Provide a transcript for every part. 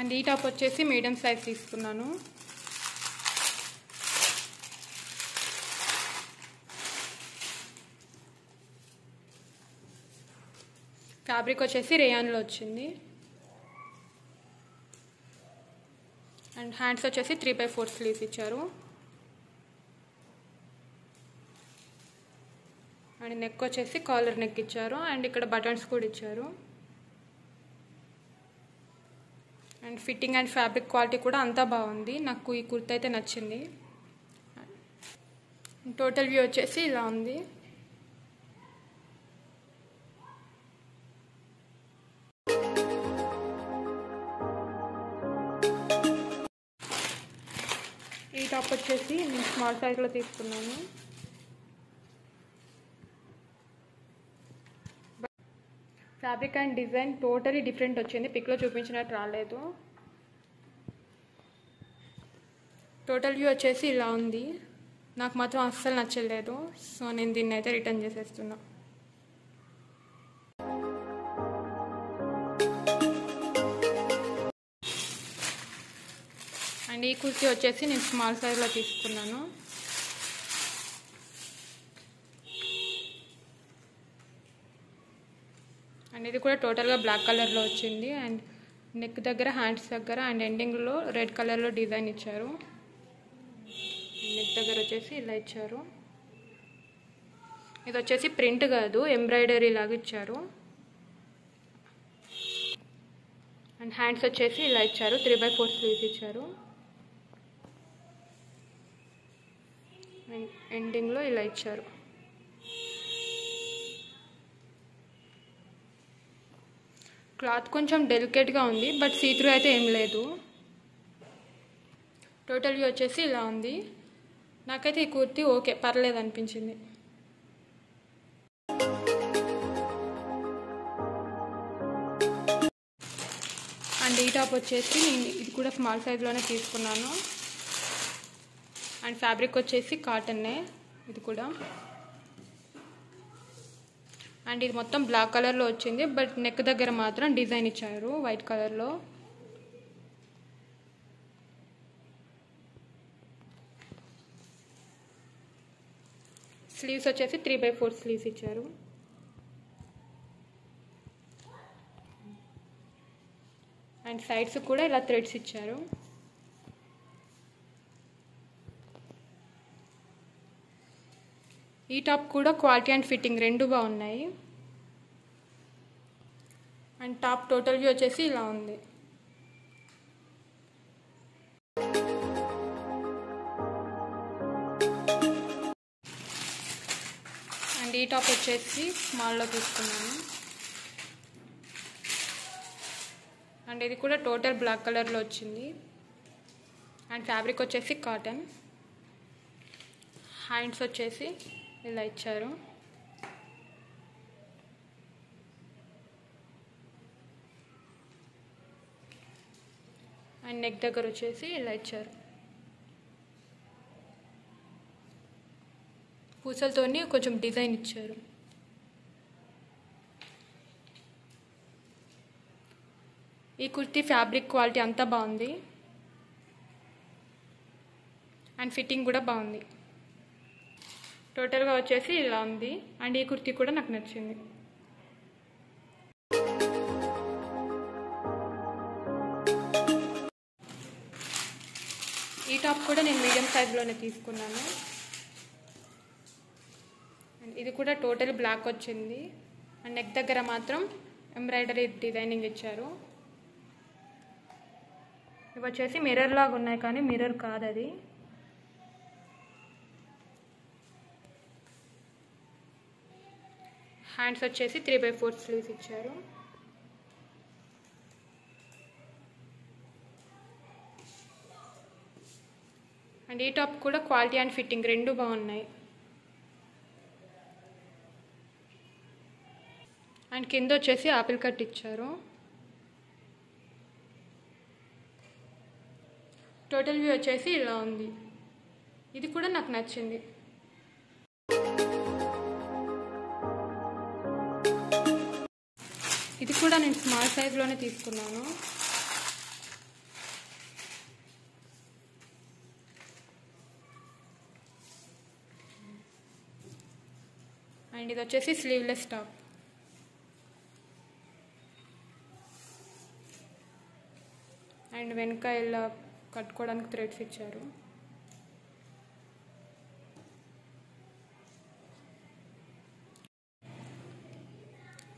And ఈ top వచ్చేసి medium size తీసుకున్నాను. ఫ్యాబ్రిక్ వచ్చేసి రేయాన్లో వచ్చింది. అండ్ హ్యాండ్స్ వచ్చేసి 3/4 స్లీవ్స్ ఇచ్చారు. అండ్ నెక్ వచ్చేసి కాలర్ నెక్ ఇచ్చారు. అండ్ ఇక్కడ బటన్స్ కూడా ఇచ్చారు. And fitting and fabric quality కూడా అంతా బాగుంది. నాకు ఈ కుర్తా అయితే నచ్చింది. టోటల్ వ్యూ వచ్చేసి ఇలా ఉంది. ఈ టాప్ వచ్చేసి నేను స్మాల్ సైజ్లో తీసుకున్నాను. Fabric and design totally different వచ్చింది, పిక్లో చూపించినట్టు రాలేదు. టోటల్ వ్యూ వచ్చేసి ఇలా ఉంది. నాకు మాత్రం అస్సలు నచ్చలేదు. సో నేను దీన్ని అయితే రిటర్న్ చేసేస్తున్నా. అండ్ ఈ కుర్తీ వచ్చేసి నేను స్మాల్ సైజ్లో తీసుకున్నాను. అండ్ ఇది కూడా టోటల్గా బ్లాక్ కలర్లో వచ్చింది. అండ్ నెక్ దగ్గర, హ్యాండ్స్ దగ్గర అండ్ ఎండింగ్లో రెడ్ కలర్లో డిజైన్ ఇచ్చారు. నెక్ దగ్గర వచ్చేసి ఇలా ఇచ్చారు. ఇది వచ్చేసి ప్రింట్ కాదు, ఎంబ్రాయిడరీ లాగా ఇచ్చారు. అండ్ హ్యాండ్స్ వచ్చేసి ఇలా ఇచ్చారు. 3/4 స్లీవ్స్ ఇచ్చారు. అండ్ ఎండింగ్లో ఇలా ఇచ్చారు. క్లాత్ కొంచెం డెలికేట్గా ఉంది, బట్ సీ త్రూ అయితే ఏం లేదు. టోటల్ వ్యూ వచ్చేసి ఇలా ఉంది. నాకైతే ఈ కుర్తీ ఓకే, పర్లేదు అనిపించింది. అండ్ ఈ టాప్ వచ్చేసి నేను ఇది కూడా స్మాల్ సైజ్లోనే తీసుకున్నాను. అండ్ ఫ్యాబ్రిక్ వచ్చేసి కాటన్నే ఇది కూడా. అండ్ ఇది మొత్తం బ్లాక్ కలర్లో వచ్చింది, బట్ నెక్ దగ్గర మాత్రం డిజైన్ ఇచ్చారు వైట్ కలర్లో. స్లీవ్స్ వచ్చేసి 3/4 స్లీవ్స్ ఇచ్చారు. అండ్ సైడ్స్ కూడా ఇలా థ్రెడ్స్ ఇచ్చారు. ఈ టాప్ కూడా క్వాలిటీ అండ్ ఫిట్టింగ్ రెండు బాగున్నాయి. అండ్ టాప్ టోటల్ వ్యూ వచ్చేసి ఇలా ఉంది. అండ్ ఈ టాప్ వచ్చేసి స్మాల్లో తీసుకున్నాను. అండ్ ఇది కూడా టోటల్ బ్లాక్ కలర్లో వచ్చింది. అండ్ ఫ్యాబ్రిక్ వచ్చేసి కాటన్. హ్యాండ్స్ వచ్చేసి ఇలా ఇచ్చారు. అండ్ నెక్ దగ్గర వచ్చేసి ఇలా ఇచ్చారు. పూసలతోని కొంచెం డిజైన్ ఇచ్చారు. ఈ కుర్తీ ఫ్యాబ్రిక్ క్వాలిటీ అంతా బాగుంది. అండ్ ఫిట్టింగ్ కూడా బాగుంది. టోటల్గా వచ్చేసి ఇలా ఉంది. అండ్ ఈ కుర్తీ కూడా నాకు నచ్చింది. ఈ టాప్ కూడా నేను మీడియం సైజ్లోనే తీసుకున్నాను. అండ్ ఇది కూడా టోటల్ బ్లాక్ వచ్చింది. అండ్ నెక్ దగ్గర మాత్రం ఎంబ్రాయిడరీ డిజైనింగ్ ఇచ్చారు. ఇవి వచ్చేసి మిర్రర్ లాగా ఉన్నాయి, కానీ మిర్రర్ కాదు అది. హ్యాండ్స్ వచ్చేసి 3/4 స్లీవ్స్ ఇచ్చారు. అండ్ ఈ టాప్ కూడా క్వాలిటీ అండ్ ఫిట్టింగ్ రెండు బాగున్నాయి. అండ్ కింద వచ్చేసి ఆపిల్ కట్ ఇచ్చారు. టోటల్ వ్యూ వచ్చేసి ఇలా ఉంది. ఇది కూడా నాకు నచ్చింది. ఇది కూడా నేను స్మాల్ సైజ్లోనే తీసుకున్నాను. అండ్ ఇది వచ్చేసి స్లీవ్లెస్ టాప్. అండ్ వెనక ఇలా కట్టుకోవడానికి థ్రెడ్స్ ఇచ్చారు.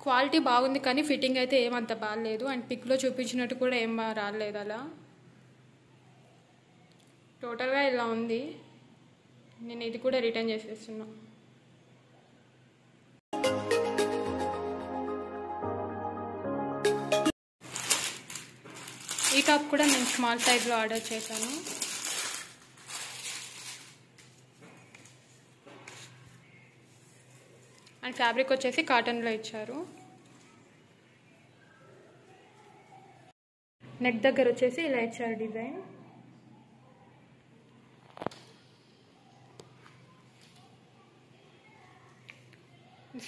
క్వాలిటీ బాగుంది కానీ ఫిట్టింగ్ అయితే ఏమంత బాగాలేదు. అండ్ పిక్లో చూపించినట్టు కూడా ఏం రాలేదు. అలా టోటల్గా ఇలా ఉంది. నేను ఇది కూడా రిటర్న్ చేసేస్తున్నా. ఈ టాప్ కూడా నేను స్మాల్ సైజ్లో ఆర్డర్ చేశాను. అండ్ ఫ్యాబ్రిక్ వచ్చేసి కాటన్లో ఇచ్చారు. నెక్ దగ్గర వచ్చేసి ఇలా ఇచ్చారు డిజైన్.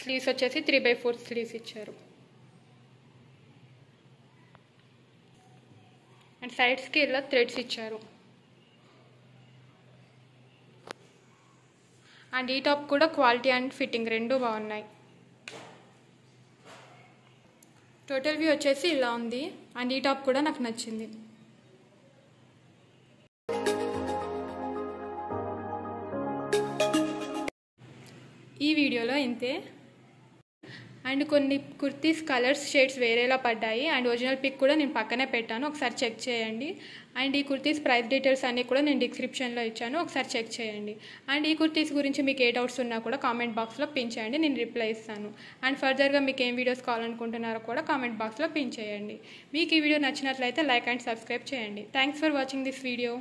స్లీవ్స్ వచ్చేసి 3/4 స్లీవ్స్ ఇచ్చారు. అండ్ సైడ్స్కి ఇలా థ్రెడ్స్ ఇచ్చారు. అండ్ ఈ టాప్ కూడా క్వాలిటీ అండ్ ఫిట్టింగ్ రెండు బాగున్నాయి. టోటల్ వ్యూ వచ్చేసి ఇలా ఉంది. అండ్ ఈ టాప్ కూడా నాకు నచ్చింది. ఈ వీడియోలో ఇంతే. అండ్ కొన్ని కుర్తీస్ కలర్స్ షేడ్స్ వేరేలా పడ్డాయి. అండ్ ఒరిజినల్ పిక్ కూడా నేను పక్కనే పెట్టాను, ఒకసారి చెక్ చేయండి. అండ్ ఈ కుర్తీస్ ప్రైస్ డీటెయిల్స్ అన్నీ కూడా నేను డిస్క్రిప్షన్లో ఇచ్చాను, ఒకసారి చెక్ చేయండి. అండ్ ఈ కుర్తీస్ గురించి మీకు ఏ డౌట్స్ ఉన్నా కూడా కామెంట్ బాక్స్లో పిన్ చేయండి, నేను రిప్లై ఇస్తాను. అండ్ ఫర్దర్గా మీకు ఏం వీడియోస్ కావాలనుకుంటున్నారో కూడా కామెంట్ బాక్స్లో పిన్ చేయండి. మీకు ఈ వీడియో నచ్చినట్లయితే లైక్ అండ్ సబ్స్క్రైబ్ చేయండి. Thanks for watching this video.